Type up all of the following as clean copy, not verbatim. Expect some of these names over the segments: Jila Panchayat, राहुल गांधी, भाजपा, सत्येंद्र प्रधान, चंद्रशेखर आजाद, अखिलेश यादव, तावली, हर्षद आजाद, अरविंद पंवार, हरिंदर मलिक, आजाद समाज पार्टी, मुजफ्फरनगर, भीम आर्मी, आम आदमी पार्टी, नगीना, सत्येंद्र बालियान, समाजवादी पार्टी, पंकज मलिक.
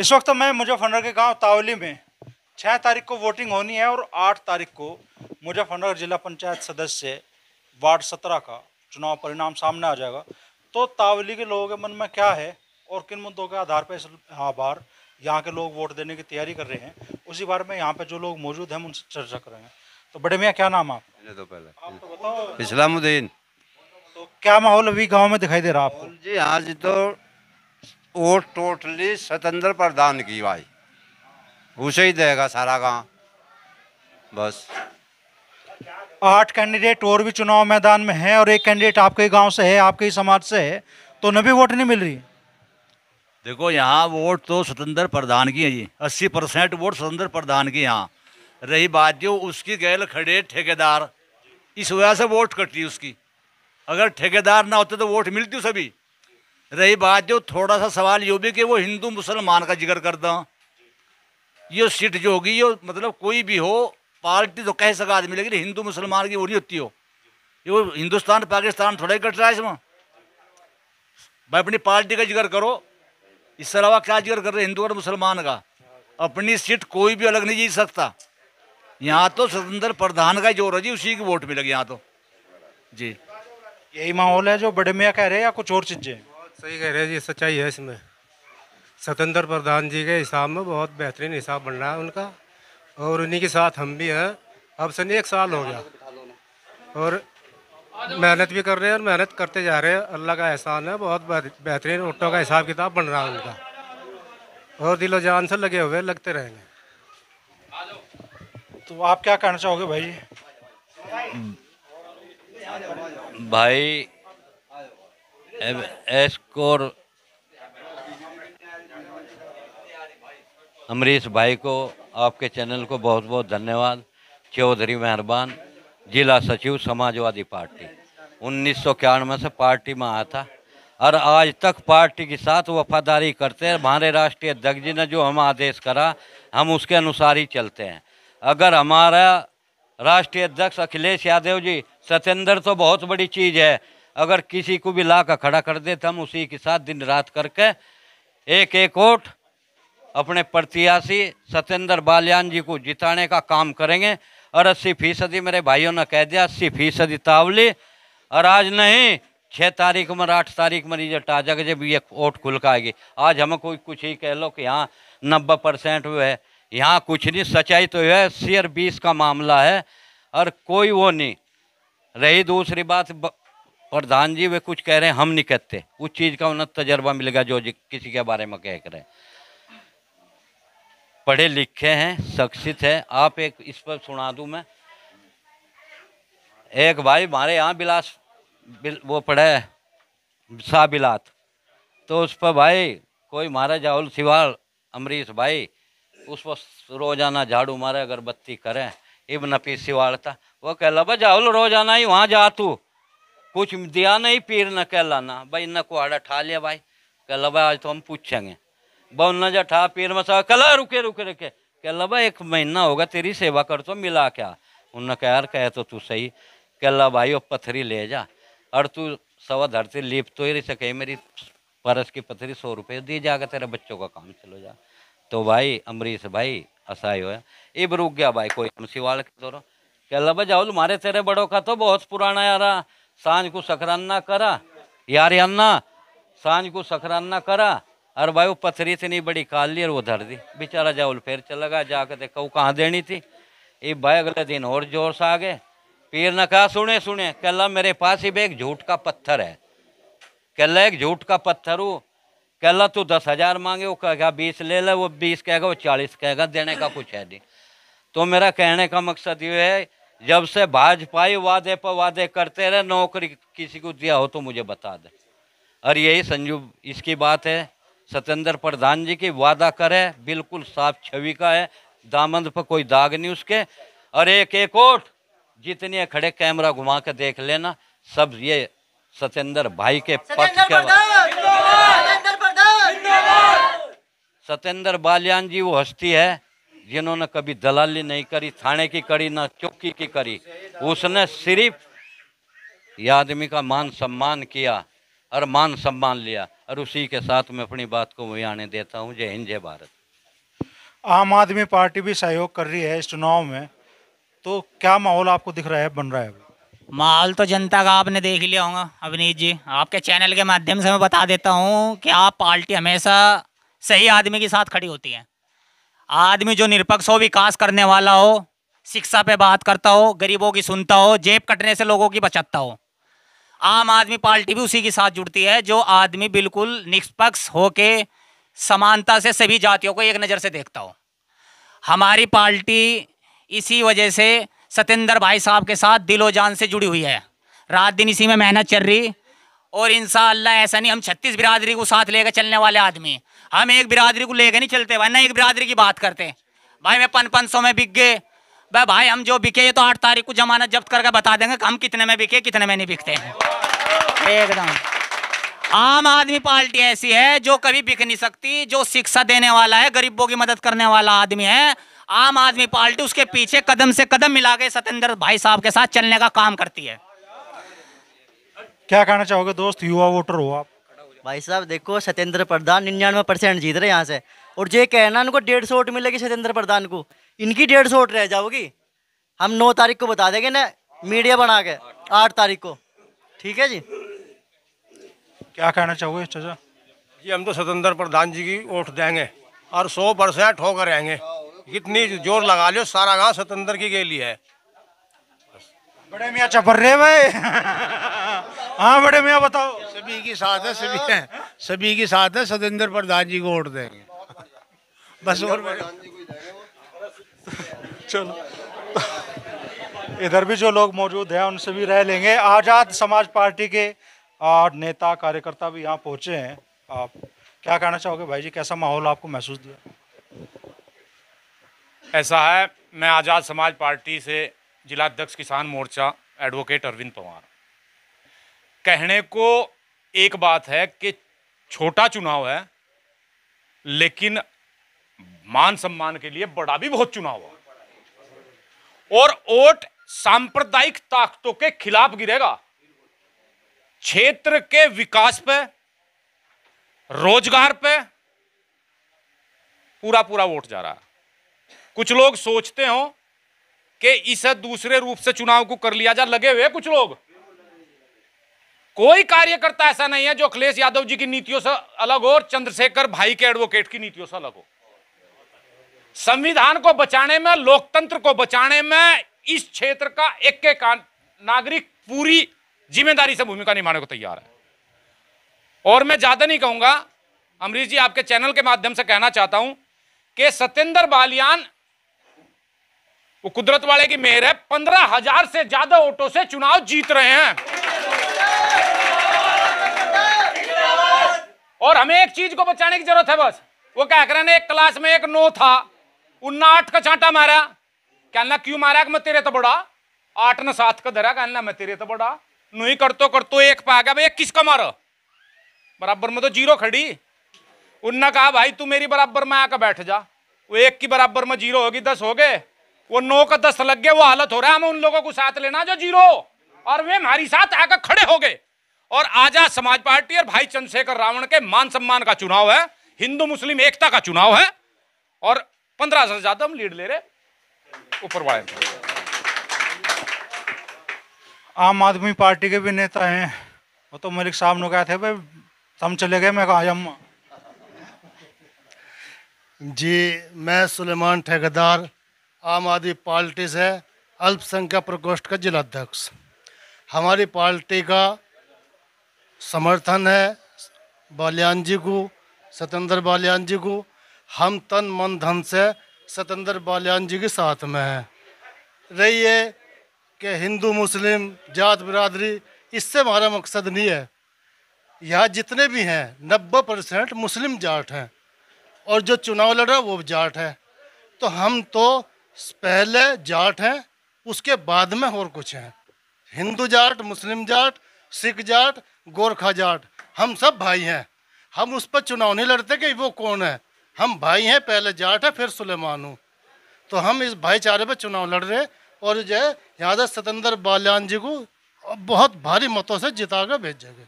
इस वक्त मैं मुजफ्फरनगर के गांव तावली में 6 तारीख को वोटिंग होनी है और 8 तारीख को मुजफ्फरनगर जिला पंचायत सदस्य वार्ड 17 का चुनाव परिणाम सामने आ जाएगा। तो तावली के लोगों के मन में क्या है और किन मुद्दों के आधार पर इस बार यहाँ के लोग वोट देने की तैयारी कर रहे हैं, उसी बारे में यहाँ पे जो लोग मौजूद हैं उनसे चर्चा कर रहे हैं। तो बड़े मियाँ, क्या नाम आप? तो पहले इस्लामुद्दीन। तो क्या माहौल अभी गाँव में दिखाई दे रहा आपको? जी आज तो वोट टोटली सत्येंद्र प्रधान की भाई, उसे ही देगा सारा गांव। बस 8 कैंडिडेट और भी चुनाव मैदान में हैं और एक कैंडिडेट आपके गांव से है, आपके ही समाज से है, तो उन्हें भी वोट नहीं मिल रही। देखो यहाँ वोट तो सत्येंद्र प्रधान की है जी, 80% वोट सत्येंद्र प्रधान की। यहाँ रही बात जो उसकी गैल खड़े ठेकेदार, इस वजह से वोट कटती उसकी। अगर ठेकेदार ना होते तो वोट मिलती सभी। रही बात जो थोड़ा सा सवाल यो भी कि वो हिंदू मुसलमान का जिक्र करता, ये सीट जो होगी ये मतलब कोई भी हो पार्टी तो कह सका आदमी, लेकिन हिंदू मुसलमान की वो नहीं होती हो। ये हिंदुस्तान पाकिस्तान थोड़ा ही कट रहा है इसमें। भाई अपनी पार्टी का जिक्र करो, इससे अलावा क्या जिक्र कर रहे हिंदू और मुसलमान का? अपनी सीट कोई भी अलग नहीं जीत सकता। यहाँ तो सत्येंद्र प्रधान का जोर है जी, उसी की वोट मिलेगी यहाँ तो जी। यही माहौल है जो बड़े मियाँ कह रहे हैं या कुछ और चीज़ें? सही कह रहे हैं जी, सच्चाई है इसमें। सत्येंद्र प्रधान जी के हिसाब में बहुत बेहतरीन हिसाब बन रहा है उनका, और उन्हीं के साथ हम भी हैं। अब से नहीं 1 साल हो गया और मेहनत भी कर रहे हैं और मेहनत करते जा रहे हैं। अल्लाह का एहसान है, बहुत बेहतरीन वोटों का हिसाब किताब बन रहा है उनका, और दिलो जान से लगे हुए लगते रहेंगे। तो आप क्या कहना चाहोगे भाई? भाई एसकोर अमरीश भाई को, आपके चैनल को बहुत बहुत धन्यवाद। चौधरी मेहरबान, जिला सचिव समाजवादी पार्टी, 1991 से पार्टी में आया था और आज तक पार्टी के साथ वफादारी करते हैं। हमारे राष्ट्रीय अध्यक्ष जी ने जो हम आदेश करा हम उसके अनुसार ही चलते हैं। अगर हमारा राष्ट्रीय अध्यक्ष अखिलेश यादव जी, सत्येंद्र तो बहुत बड़ी चीज़ है, अगर किसी को भी ला कर खड़ा कर दे तो हम उसी के साथ दिन रात करके एक एक वोट अपने प्रत्याशी सत्येंद्र बालियान जी को जिताने का काम करेंगे। और 80% मेरे भाइयों ने कह दिया 80% तावली, और आज नहीं 6 तारीख में 8 तारीख में रिजल्ट आ जाएगा जब ये वोट खुल कर आएगी। आज हमें कोई कुछ ही कह लो कि यहाँ 90% वो है, यहाँ कुछ नहीं। सच्चाई तो है, 80/20 का मामला है और कोई वो नहीं। रही दूसरी बात, प्रधान जी वे कुछ कह रहे हैं हम नहीं कहते, उस चीज़ का उन्हें तजर्बा मिलेगा जो किसी के बारे में कह रहे हैं। पढ़े लिखे हैं, शिक्षित हैं। आप एक इस पर सुना दूं मैं, एक भाई हमारे यहाँ बिलास वो पढ़े शाह बिलात, तो उस पर भाई कोई मारा जाहुल सिवाल अमरीश भाई उस पर रोजाना झाड़ू मारे अगरबत्ती करें। इब्न नफीस सिवाल था, वो कहला भाई जाहुल रोजाना ही वहाँ जा तू, कुछ दिया नहीं पीर न कहलाना। भाई न को आड़ा ठा लिया भाई, कहला भाई आज तो हम पूछेंगे। बहु न जा ठा पीर मसा कहला रुके रुके रुके, कहला भाई 1 महीना होगा तेरी सेवा कर तो मिला क्या? उनने कहा यार कहे तो तू सही, कहला भाई वो पथरी ले जा और तू सवा धरती लीप तो ही से कही मेरी परस की पथरी 100 रुपये दी जाकर तेरे बच्चों का काम चलो जा। तो भाई अमरीश भाई असाई हो इब रुक गया भाई कोई सिवाल के दौरों, कहला भाई जाहुल मारे तेरे बड़ों का तो बहुत पुराना यारा, सांझ को सकराना करा यार अन्ना, सांझ को सकराना करा। अरे भाई वो पथरी इतनी बड़ी काल ली और वो धर दी, बेचारा जाउल फिर चला गया जाकर देखा वो कहाँ देनी थी। ये भाई अगले दिन और जोर से आ गए, पीर ने कहा सुने सुने, कहला मेरे पास ही एक झूठ का पत्थर है, कहला एक झूठ का पत्थर हो, कहला तू 10,000 मांगे वो कहेगा 20 ले ले, वो 20 कहेगा वो 40 कहेगा, देने का कुछ है नहीं। तो मेरा कहने का मकसद ये है जब से भाजपा ही वादे पर वादे करते रहे, नौकरी किसी को दिया हो तो मुझे बता दे। और यही संजू इसकी बात है, सत्येंद्र प्रधान जी की वादा करे बिल्कुल साफ छवि का है, दामन पर कोई दाग नहीं उसके। और एक एक वोट जितने खड़े कैमरा घुमा के देख लेना, सब ये सत्येंद्र भाई के पक्ष के। सत्येंद्र बालियान जी वो हस्ती है जिन्होंने कभी दलाली नहीं करी, थाने की करी ना चौकी की करी, उसने सिर्फ ये आदमी का मान सम्मान किया और मान सम्मान लिया। और उसी के साथ मैं अपनी बात को वहीं आने देता हूं। जय हिंद, जय भारत। आम आदमी पार्टी भी सहयोग कर रही है इस चुनाव में, तो क्या माहौल आपको दिख रहा है, बन रहा है? माहौल तो जनता का आपने देख लिया होगा। अवनीत जी, आपके चैनल के माध्यम से मैं बता देता हूँ कि आप पार्टी हमेशा सही आदमी के साथ खड़ी होती है। आदमी जो निरपक्ष हो, विकास करने वाला हो, शिक्षा पे बात करता हो, गरीबों की सुनता हो, जेब कटने से लोगों की बचाता हो। आम आदमी पार्टी भी उसी के साथ जुड़ती है जो आदमी बिल्कुल निष्पक्ष होके समानता से सभी जातियों को एक नज़र से देखता हो। हमारी पार्टी इसी वजह से सत्येंद्र भाई साहब के साथ दिलो जान से जुड़ी हुई है। रात दिन इसी में मेहनत चल रही, और इंशाअल्लाह ऐसा नहीं, हम 36 बिरादरी को साथ लेकर चलने वाले आदमी, हम एक बिरादरी को लेकर नहीं चलते भाई, ना एक बिरादरी की बात करते भाई। मैं 500 में बिक गए भाई, हम जो बिके ये तो 8 तारीख को जमानत जब्त करके बता देंगे हम कितने में बिके, कितने में नहीं बिकते हैं। एकदम आम आदमी पार्टी ऐसी है जो कभी बिक नहीं सकती, जो शिक्षा देने वाला है, गरीबों की मदद करने वाला आदमी है। आम आदमी पार्टी उसके पीछे कदम से कदम मिला के सत्येंद्र भाई साहब के साथ चलने का काम करती है। क्या कहना चाहोगे दोस्त, युवा वोटर हो आप? भाई साहब देखो, सत्येंद्र प्रधान 99% जीत रहे यहाँ से, और जो कहना उनको 150 वोट मिलेगी सत्येंद्र प्रधान को, इनकी 150 वोट रह जाओगी। हम 9 तारीख को बता देंगे ना मीडिया बना के, 8 तारीख को, ठीक है जी। क्या कहना चाहोगे चाचा जी? हम तो सत्येंद्र प्रधान जी की वोट देंगे और 100% होकर रहेंगे। कितनी जोर लगा लियो, सारा गाँव सत्येंद्र की के लिए है। बड़े मियाँ चपर रहे भाई। हाँ बड़े मियाँ बताओ। सभी की साथ है, सभी की साथ है। सत्येंद्र प्रधान जी को वोट देंगे बस। और चलो, इधर भी जो लोग मौजूद हैं उनसे भी रह लेंगे। आजाद समाज पार्टी के नेता कार्यकर्ता भी यहाँ पहुँचे हैं। आप क्या कहना चाहोगे भाई जी, कैसा माहौल आपको महसूस दिया? ऐसा है, मैं आजाद समाज पार्टी से जिलाध्यक्ष किसान मोर्चा एडवोकेट अरविंद पंवार। कहने को एक बात है कि छोटा चुनाव है, लेकिन मान सम्मान के लिए बड़ा भी बहुत चुनाव है, और वोट सांप्रदायिक ताकतों के खिलाफ गिरेगा। क्षेत्र के विकास पे, रोजगार पे पूरा पूरा वोट जा रहा है। कुछ लोग सोचते हो कि इसे दूसरे रूप से चुनाव को कर लिया जा, लगे हुए कुछ लोग। कोई कार्यकर्ता ऐसा नहीं है जो अखिलेश यादव जी की नीतियों से अलग हो और चंद्रशेखर भाई के एडवोकेट की नीतियों से अलग हो। संविधान को बचाने में, लोकतंत्र को बचाने में इस क्षेत्र का एक एक नागरिक पूरी जिम्मेदारी से भूमिका निभाने को तैयार है। और मैं ज्यादा नहीं कहूंगा, अमरीश जी आपके चैनल के माध्यम से कहना चाहता हूं कि सत्येंद्र बालियान, वो कुदरत वाले की मेहर है, 15,000 से ज्यादा वोटों से चुनाव जीत रहे हैं। और हमें एक चीज को बचाने की जरूरत है बस, वो क्या करें, एक क्लास में एक 9 था, उन्ना 8 का चांटा मारा, कहना क्यों मारा, मैं तेरे तो बड़ा, 8 ने 7 का धरा, कहना मैं तेरे तो बड़ा, नू ही करतो करतो 1 पा गया, भाई 1 किसका मारो, बराबर में तो 0 खड़ी। उन्ना कहा भाई तू मेरी बराबर में आकर बैठ जा, वो 1 की बराबर में 0 होगी, 10 हो गए, वो 9 का 10 लग गया, वो हालत हो रहा है। हमें उन लोगों को साथ लेना जो 0 और वे हमारी साथ आकर खड़े हो गए। और आजाद समाज पार्टी और भाई चंद्रशेखर रावण के मान सम्मान का चुनाव है, हिंदू मुस्लिम एकता का चुनाव है, और 15,000 से ज्यादा हम लीड ले रहे ऊपर वाले। आम आदमी पार्टी के भी नेता हैं, वो तो मलिक साहब ने कहा थे भाई हम चले गए, मैं कहा हम जी। मैं सुलेमान ठेकेदार आम आदमी पार्टी से अल्पसंख्यक प्रकोष्ठ का जिलाध्यक्ष। हमारी पार्टी का समर्थन है बालियान जी को, सत्येंद्र बालियान जी को। हम तन मन धन से सत्येंद्र बालियान जी के साथ में हैं। रही है कि हिंदू मुस्लिम जात बिरादरी, इससे हमारा मकसद नहीं है। यहाँ जितने भी हैं 90% मुस्लिम जाट हैं, और जो चुनाव लड़ रहा वो भी जाट है। तो हम तो पहले जाट हैं, उसके बाद में और कुछ हैं। हिंदू जाट, मुस्लिम जाट, सिख जाट, गोरखा जाट, हम सब भाई हैं। हम उस पर चुनाव नहीं लड़ते कि वो कौन है, हम भाई हैं, पहले जाट है फिर सुलेमान हूँ। तो हम इस भाईचारे पर चुनाव लड़ रहे, और जो है सत्येंद्र बालियान जी को बहुत भारी मतों से जिता कर भेजेंगे।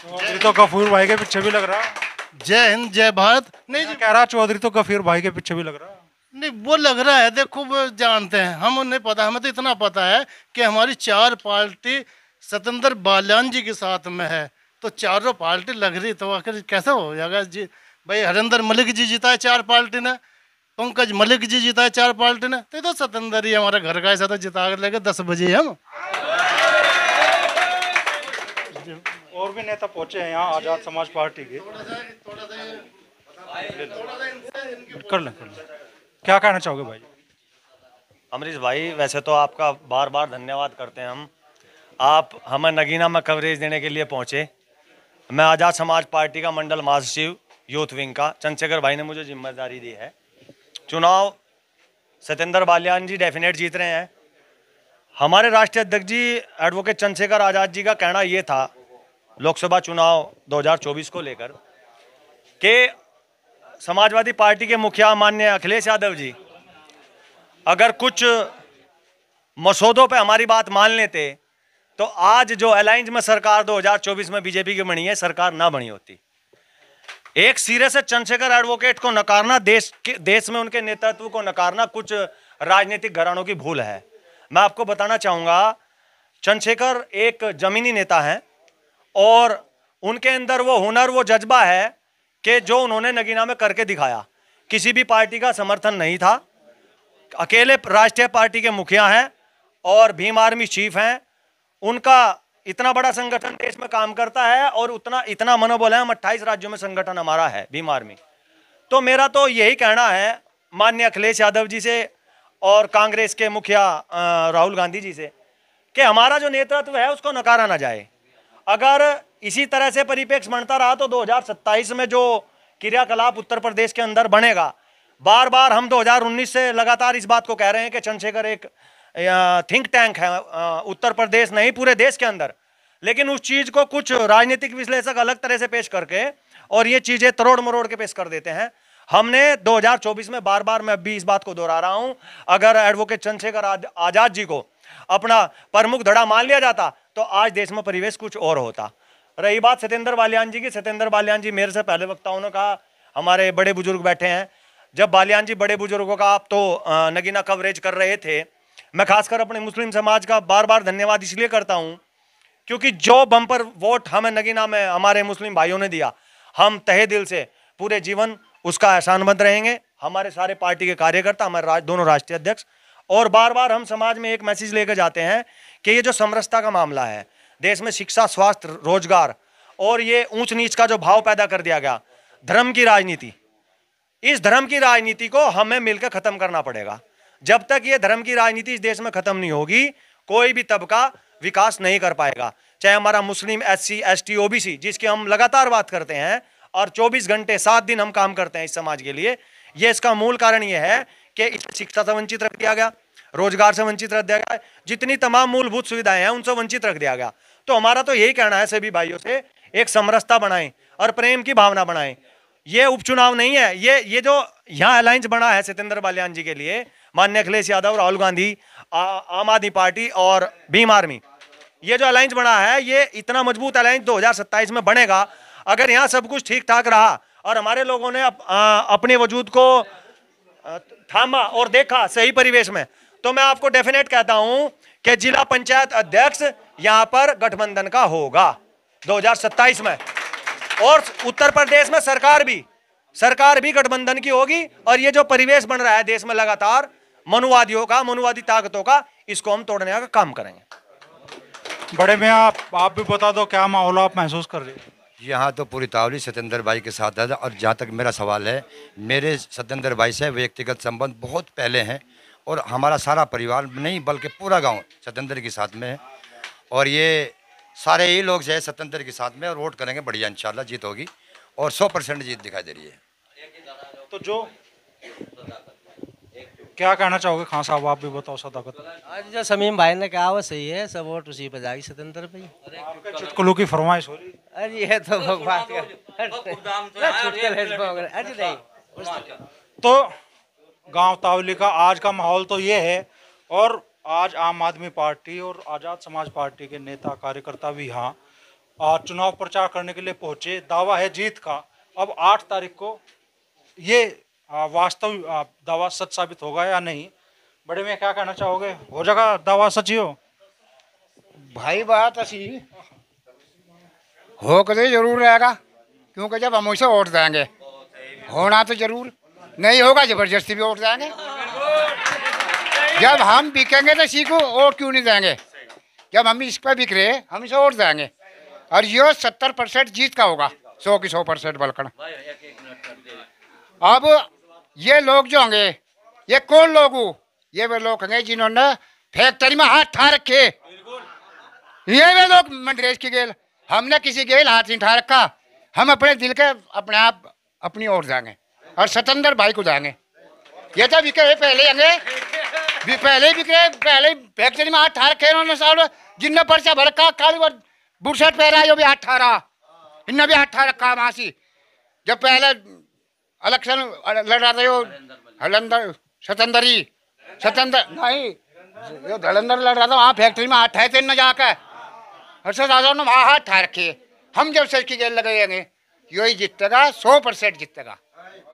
चौधरी तो गफूर भाई के पीछे भी लग रहा। जय हिंद जय भारत। नहीं कह रहा चौधरी तो गफूर भाई के पीछे भी लग रहा। नहीं वो लग रहा है, देखो वो जानते हैं, हम उन्हें पता, हमें तो इतना पता है कि हमारी चार पार्टी सत्येंद्र बालियान जी के साथ में है, तो चारों पार्टी लग रही, तो आखिर कैसा हो जाएगा जी। भाई हरिंदर मलिक जी जीता है चार पार्टी ने, पंकज मलिक जी जीता है चार पार्टी ने, तो सत्येंद्र ही हमारे घर का ऐसा तो जिता कर लेके 10 बजे हम। और भी नेता पहुंचे हैं यहाँ आजाद समाज पार्टी के, कर लें। क्या कहना चाहोगे भाई? अमरीश भाई वैसे तो आपका बार बार धन्यवाद करते हैं हम, आप हमें नगीना में कवरेज देने के लिए पहुंचे। मैं आज़ाद समाज पार्टी का मंडल महासचिव यूथ विंग का, चंद्रशेखर भाई ने मुझे जिम्मेदारी दी है। चुनाव सत्येंद्र बालियान जी डेफिनेट जीत रहे हैं। हमारे राष्ट्रीय अध्यक्ष जी एडवोकेट चंद्रशेखर आजाद जी का कहना ये था लोकसभा चुनाव 2024 को लेकर कि समाजवादी पार्टी के मुखिया माननीय अखिलेश यादव जी अगर कुछ मसौदों पे हमारी बात मान लेते तो आज जो अलायंस में सरकार 2024 में बीजेपी की बनी है, सरकार ना बनी होती। एक सिरे से चंद्रशेखर एडवोकेट को नकारना, देश में उनके नेतृत्व को नकारना कुछ राजनीतिक घरानों की भूल है। मैं आपको बताना चाहूँगा, चंद्रशेखर एक जमीनी नेता हैं और उनके अंदर वो हुनर, वो जज्बा है कि जो उन्होंने नगीना में करके दिखाया। किसी भी पार्टी का समर्थन नहीं था, अकेले राष्ट्रीय पार्टी के मुखिया हैं और भीम आर्मी चीफ हैं। उनका इतना बड़ा संगठन देश में काम करता है और इतना मनोबल है। हम 28 राज्यों में संगठन हमारा है भीम आर्मी। तो मेरा तो यही कहना है माननीय अखिलेश यादव जी से और कांग्रेस के मुखिया राहुल गांधी जी से कि हमारा जो नेतृत्व है उसको नकारा ना जाए। अगर इसी तरह से परिपेक्ष बनता रहा तो 2027 में जो क्रियाकलाप उत्तर प्रदेश के अंदर बनेगा, बार बार हम 2019 से लगातार इस बात को कह रहे हैं कि चंद्रशेखर एक थिंक टैंक है उत्तर प्रदेश नहीं पूरे देश के अंदर, लेकिन उस चीज़ को कुछ राजनीतिक विश्लेषक अलग तरह से पेश करके और ये चीज़ें तरोड़ मरोड़ के पेश कर देते हैं। हमने 2024 में बार बार, मैं अब भी इस बात को दोहरा रहा हूँ, अगर एडवोकेट चंद्रशेखर आजाद जी को अपना प्रमुख धड़ा मान लिया जाता तो आज देश में परिवेश कुछ और होता। रही बात सत्येंद्र बालियान जी की, सत्येंद्र बालियान जी मेरे से पहले वक्ताओं ने कहा, हमारे बड़े बुजुर्ग बैठे हैं। जब बालियान जी बड़े बुजुर्गों का आप तो नगीना कवरेज कर रहे थे, मैं खासकर अपने मुस्लिम समाज का बार बार धन्यवाद इसलिए करता हूँ क्योंकि जो बम्पर वोट हमें नगीना में हमारे मुस्लिम भाइयों ने दिया, हम तहे दिल से पूरे जीवन उसका एहसानमंद रहेंगे। हमारे सारे पार्टी के कार्यकर्ता, हमारे दोनों राष्ट्रीय अध्यक्ष, और बार बार हम समाज में एक मैसेज लेकर जाते हैं कि ये जो समरसता का मामला है, देश में शिक्षा, स्वास्थ्य, रोजगार और ये ऊंच नीच का जो भाव पैदा कर दिया गया, धर्म की राजनीति, इस धर्म की राजनीति को हमें मिलकर ख़त्म करना पड़ेगा। जब तक ये धर्म की राजनीति इस देश में ख़त्म नहीं होगी, कोई भी तबका विकास नहीं कर पाएगा, चाहे हमारा मुस्लिम, SC, ST, OBC जिसकी हम लगातार बात करते हैं और 24 घंटे 7 दिन हम काम करते हैं इस समाज के लिए। ये इसका मूल कारण ये है कि इसे शिक्षा से वंचित रख दिया गया, रोजगार से वंचित रख दिया गया, जितनी तमाम मूलभूत सुविधाएं हैं उनसे वंचित रख दिया गया। तो हमारा तो यही कहना है सभी भाइयों से, एक समरसता बनाएं और प्रेम की भावना बनाएं। ये उपचुनाव नहीं है, ये जो यहाँ अलायंस बना है सत्येंद्र बालियान जी के लिए माननीय अखिलेश यादव, राहुल गांधी, आम आदमी पार्टी और भीम आर्मी, ये जो अलायंस बना है ये इतना मजबूत अलायंस 2027 में बनेगा। अगर यहाँ सब कुछ ठीक ठाक रहा और हमारे लोगों ने अपने वजूद को थामा और देखा सही परिवेश में, तो मैं आपको डेफिनेट कहता हूं कि जिला पंचायत अध्यक्ष यहां पर गठबंधन का होगा 2027 में, और उत्तर प्रदेश में सरकार भी गठबंधन की होगी। और ये जो परिवेश बन रहा है देश में लगातार मनुवादियों का, मनुवादी ताकतों का, इसको हम तोड़ने का काम करेंगे। बड़े भैया आप भी बता दो क्या माहौल आप महसूस कर रहे हैं? यहाँ तो पूरी तावली सत्येंद्र भाई के साथ है और जहाँ तक मेरा सवाल है, मेरे सत्येंद्र भाई से व्यक्तिगत संबंध बहुत पहले हैं और हमारा सारा परिवार नहीं बल्कि पूरा गांव सत्येंद्र के साथ में है और ये सारे ही लोग जो है सत्येंद्र के साथ में और वोट करेंगे। बढ़िया, इंशाल्लाह जीत होगी और 100% जीत दिखाई दे रही है। तो जो क्या कहना चाहोगे खान साहब, आप भी बताओ? सदाकत आज जो समीम भाई ने कहा वो सही है, सब वोट उसी पर जाएगी सत्येंद्र भाई। चुटकुलों की फरमाइश हो रही, अरे ये तो भगवान का अरे नहीं। तो गांव तावली का आज का माहौल तो ये है और आज आम आदमी पार्टी और आज़ाद समाज पार्टी के नेता कार्यकर्ता भी यहाँ चुनाव प्रचार करने के लिए पहुंचे, दावा है जीत का। अब 8 तारीख को ये वास्तविक दावा सच साबित होगा या नहीं, बड़े में क्या कहना चाहोगे? हो जाएगा दावा सच ही हो भाई? बात ऐसी हो कदे जरूर रहेगा, क्योंकि जब हम उसे वोट देंगे होना तो जरूर नहीं होगा, जबरदस्ती भी वोट देंगे। जब हम बिकेंगे तो सीखो वोट क्यों नहीं देंगे, जब हम इस पर बिक रहे हम इसे वोट देंगे। और ये 70% जीत का होगा, 100 की 100% बलकन। अब ये लोग जो होंगे ये कौन लोग हो? ये वे लोग होंगे जिन्होंने फैक्ट्री में हाथ ठा रखे, ये वे लोग मंडरेज की गेल। हमने किसी गेल हाथ नहीं ठा रखा, हम अपने दिल के अपने आप अपनी ओर जाएंगे और सत्येंद्र भाई को जाएंगे। ये तो बिके पहले होंगे, पहले बिके, पहले फैक्ट्री में हाथ ठा रखे उन्होंने साल, जिनने पर्चा भर रखा, काली बूट शर्ट पहना है, जो भी हाथ ठा रहा, इनने भी हाथ ठा रखा। मासी जब पहले इलेक्शन लड़ रहा था यो हलंदर सत्येंद्र नहीं जो धलंदर लड़ रहा था, वहाँ फैक्ट्री में हाथ ठाए थे इनने जाकर, हर्षद आजाद ने वहाँ हाथ ठा रखे। हम जब सच की जेल लगाएंगे यही जीतेगा, 100% जीतेगा।